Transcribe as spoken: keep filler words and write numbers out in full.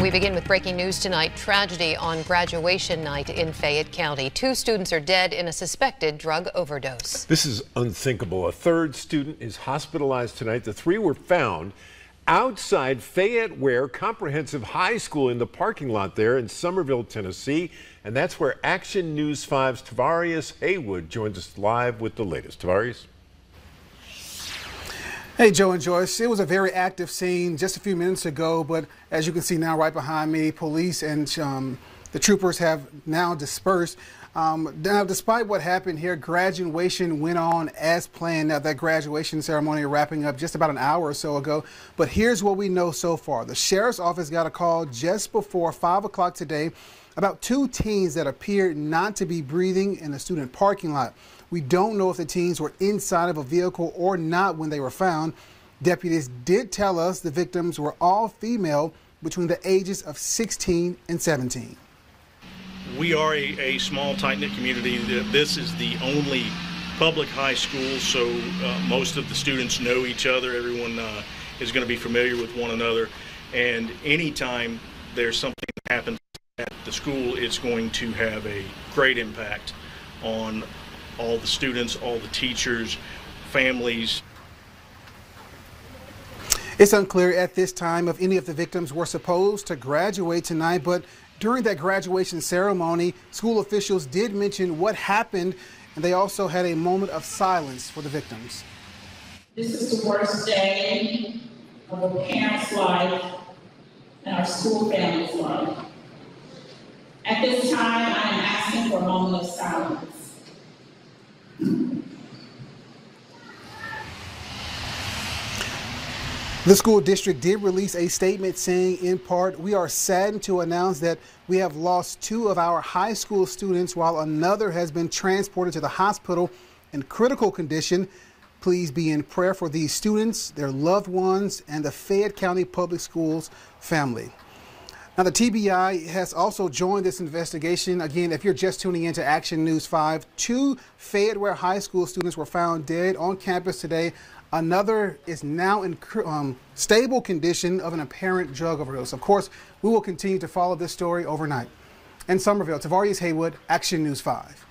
We begin with breaking news tonight. Tragedy on graduation night in Fayette County. Two students are dead in a suspected drug overdose. This is unthinkable. A third student is hospitalized tonight. The three were found outside Fayette-Ware Comprehensive High School in the parking lot there in Somerville, Tennessee. And that's where Action News five's Tavarius Haywood joins us live with the latest. Tavarius. Hey, Joe and Joyce, it was a very active scene just a few minutes ago, but as you can see now right behind me, police and um, the troopers have now dispersed. Um, now, despite what happened here, graduation went on as planned. Now, that graduation ceremony wrapping up just about an hour or so ago, but here's what we know so far. The sheriff's office got a call just before five o'clock today about two teens that appeared not to be breathing in a student parking lot. We don't know if the teens were inside of a vehicle or not when they were found. Deputies did tell us the victims were all female between the ages of sixteen and seventeen. We are a, a small, tight-knit community. This is the only public high school, so uh, most of the students know each other. Everyone uh, is going to be familiar with one another. And anytime there's something that happens at the school, it's going to have a great impact on all the students, all the teachers, families. It's unclear at this time if any of the victims were supposed to graduate tonight, but during that graduation ceremony, school officials did mention what happened, and they also had a moment of silence for the victims. This is the worst day of a parent's life and our school family's life. At this time, I am asking for a moment of silence. The school district did release a statement saying, in part, "We are saddened to announce that we have lost two of our high school students while another has been transported to the hospital in critical condition. Please be in prayer for these students, their loved ones, and the Fayette County Public Schools family." Now, the T B I has also joined this investigation. Again, if you're just tuning in to Action News five, two Fayette-Ware High School students were found dead on campus today. Another is now in um, stable condition of an apparent drug overdose. Of course, we will continue to follow this story overnight. In Somerville, Tavarius Haywood, Action News five.